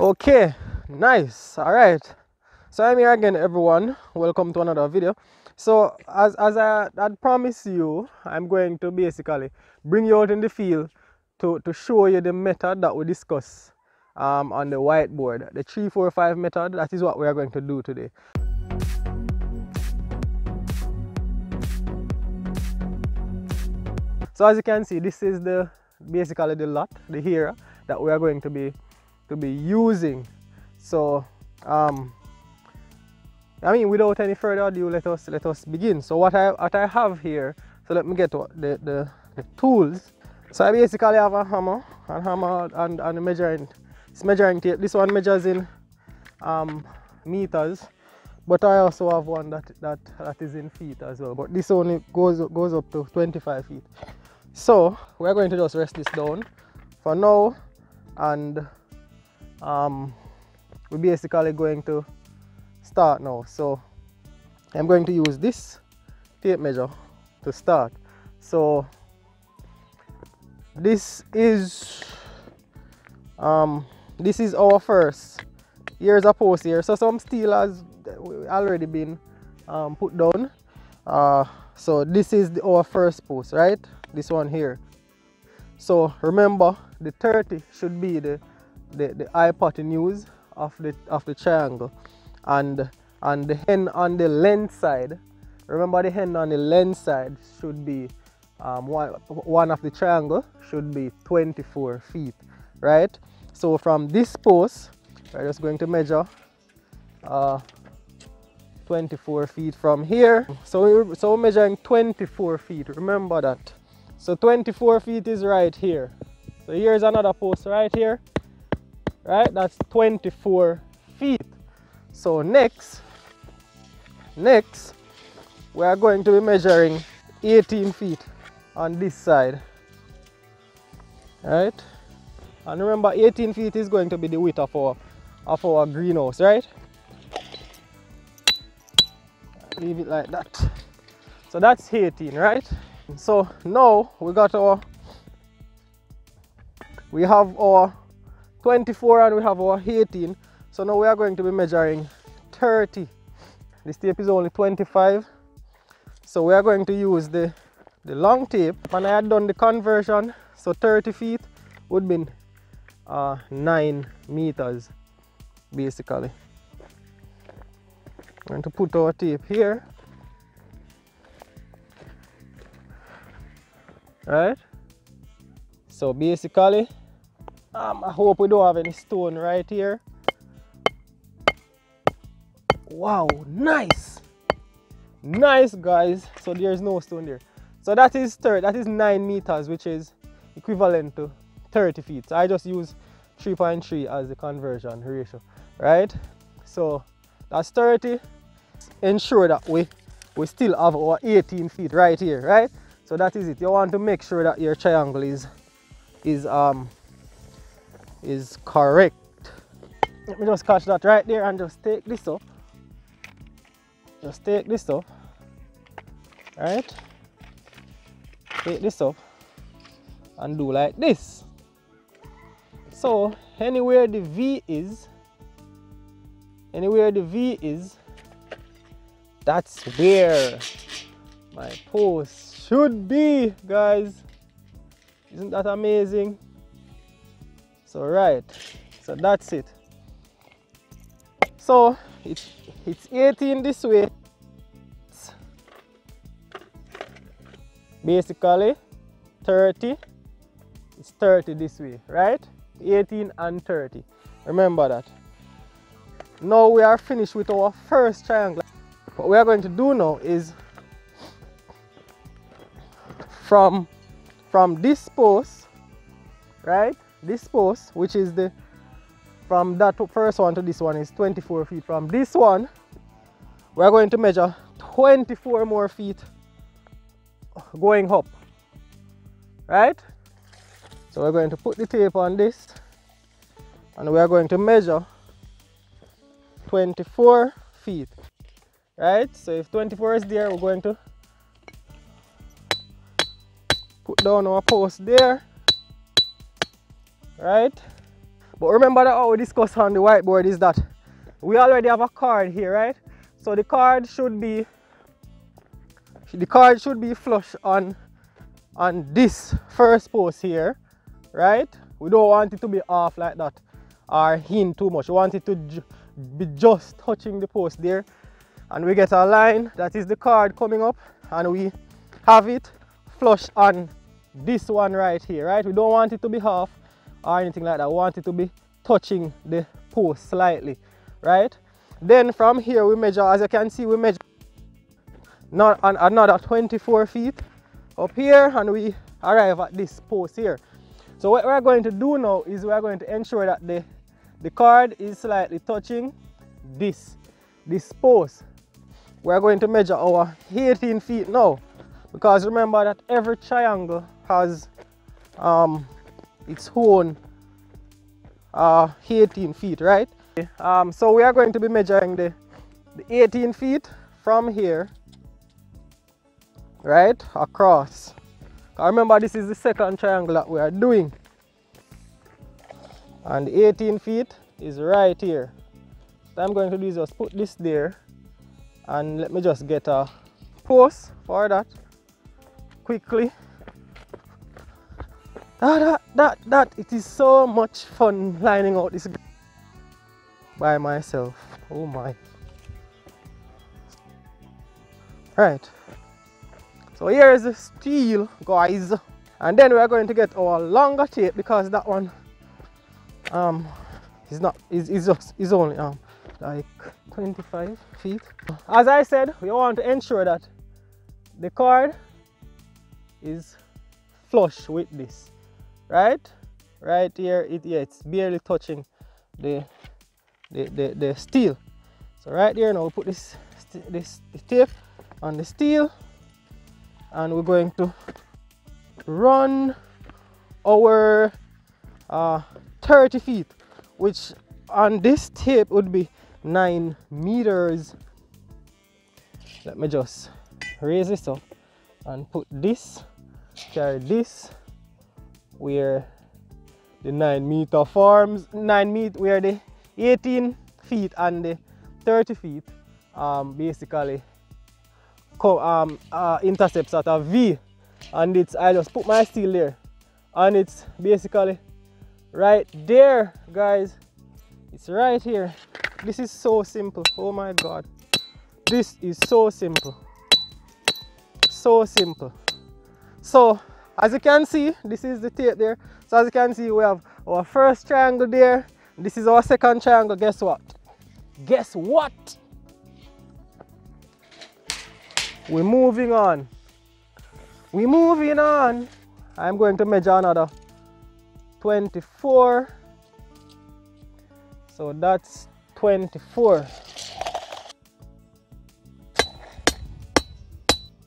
Okay, nice. All right, so I'm here again, everyone. Welcome to another video. So as I had promised you, I'm going to basically bring you out in the field to show you the method that we discuss on the whiteboard, the 3-4-5 method. That is what we are going to do today. So as you can see, this is basically the lot, the area that we are going to be using. So I mean, without any further ado, let us begin. So what I have here, so let me get the tools. So I basically have a hammer and a measuring tape. This one measures in meters, but I also have one that is in feet as well, but this only goes up to 25 feet. So we're going to just rest this down for now, and we're basically going to start now. So I'm going to use this tape measure to start. So this is our first. Here's a post here, so some steel has already been put down. So this is our first post, right? This one here. So remember, the 30 should be the hypotenuse of the triangle, and the end on the length side. Remember, the end on the length side should be one of the triangle should be 24 feet, right? So from this post, we're just going to measure 24 feet from here. So we're measuring 24 feet, remember that. So 24 feet is right here. So here's another post right here, right? That's 24 feet. So next we are going to be measuring 18 feet on this side, right? And remember, 18 feet is going to be the width of our greenhouse, right? Leave it like that. So that's 18, right? So now we have our 24 and we have our 18. So now we are going to be measuring 30. This tape is only 25. So we are going to use the long tape. And I had done the conversion. So 30 feet would be 9 meters, basically. I'm going to put our tape here, right? So basically, I hope we don't have any stone right here. Wow, nice, nice, guys. So there's no stone there. So that is 30. That is 9 meters, which is equivalent to 30 feet. So I just use 3.3 as the conversion ratio, right? So that's 30. Ensure that we still have our 18 feet right here, right? So that is it. You want to make sure that your triangle is correct. Let me just catch that right there and just take this up. Just take this up, right? Take this up and do like this. So anywhere the V is, that's where my post should be, guys. Isn't that amazing? So right, so that's it. So it's 18 this way, basically 30. It's 30 this way, right? 18 and 30. Remember that. Now we are finished with our first triangle. What we are going to do now is from this post, right? This post, which is the from that first one to this one is 24 feet. From this one, we are going to measure 24 more feet going up, right? So we're going to put the tape on this, and we are going to measure 24 feet, right? So if 24 is there, we're going to put down our post there, right? But remember that how we discussed on the whiteboard is that we already have a chord here, right? So the chord should be flush on this first post here, right? We don't want it to be off like that or in too much. We want it to be just touching the post there, and we get a line that is the chord coming up, and we have it flush on this one right here, right? We don't want it to be half or anything like that. We want it to be touching the post slightly, right? Then from here we measure, as you can see, we measure not another 24 feet up here, and we arrive at this post here. So what we're going to do now is we're going to ensure that the chord is slightly touching this post. We're going to measure our 18 feet now, because remember that every triangle has its own 18 feet, right? So we are going to be measuring the 18 feet from here, right, across. Remember, this is the second triangle that we are doing, and 18 feet is right here. So I'm going to do is just put this there, and let me just get a post for that quickly. It is so much fun lining out this by myself. Oh my. Right. So here is the steel, guys, and then we are going to get our longer tape, because that one is only like 25 feet. As I said, we want to ensure that the chord is flush with this, right? Right here, it's barely touching the steel. So right here now, we put this tape on the steel, and we're going to run our 30 feet, which on this tape would be 9 meters. Let me just raise this up and put this, carry this where the 9 meter forms, 9 meter, where the 18 feet and the 30 feet basically intercepts at a V, and it's, I just put my steel there, and it's basically right there, guys. It's right here. This is so simple. Oh my god, this is so simple, so simple. So as you can see, this is the tape there. So as you can see, we have our first triangle there. This is our second triangle. Guess what? Guess what? We're moving on. We're moving on. I'm going to measure another 24. So that's 24.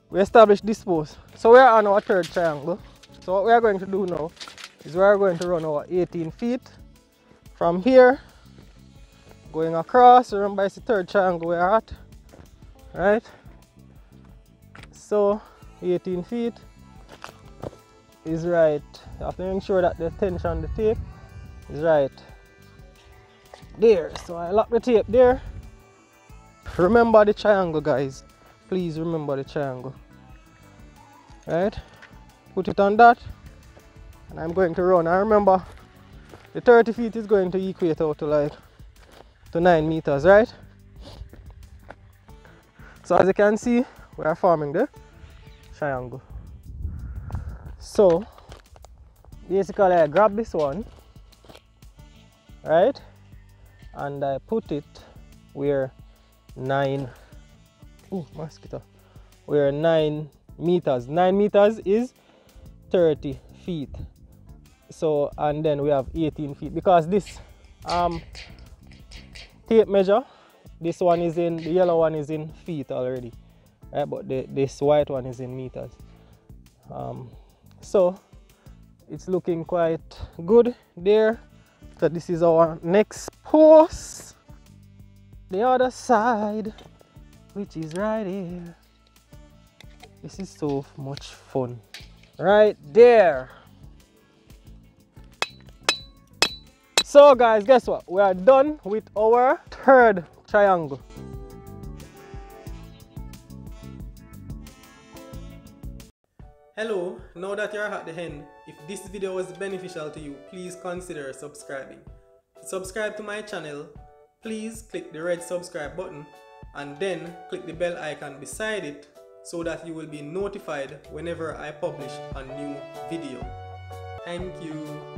We established this post. So we're on our third triangle. So what we are going to do now is we're going to run our 18 feet from here, going across. Remember, it's the third triangle we are at, right? So 18 feet is right. You have to ensure that the tension on the tape is right there. So I lock the tape there. Remember the triangle, guys. Please remember the triangle. Right? Put it on that, and I'm going to run. I remember the 30 feet is going to equate out to like to 9 meters, right? So as you can see, we are forming the triangle. So basically, I grab this one, right, and I put it where 9 meters. 9 meters is 30 feet. So, and then we have 18 feet, because this tape measure, this one is in, the yellow one is in feet already. Right, but this white one is in meters. So it's looking quite good there. So this is our next post, the other side, which is right here. This is so much fun, right there. So guys, guess what? We are done with our third triangle. Hello, now that you're at the end, if this video was beneficial to you, please consider subscribing. To subscribe to my channel, please click the red subscribe button and then click the bell icon beside it so that you will be notified whenever I publish a new video. Thank you.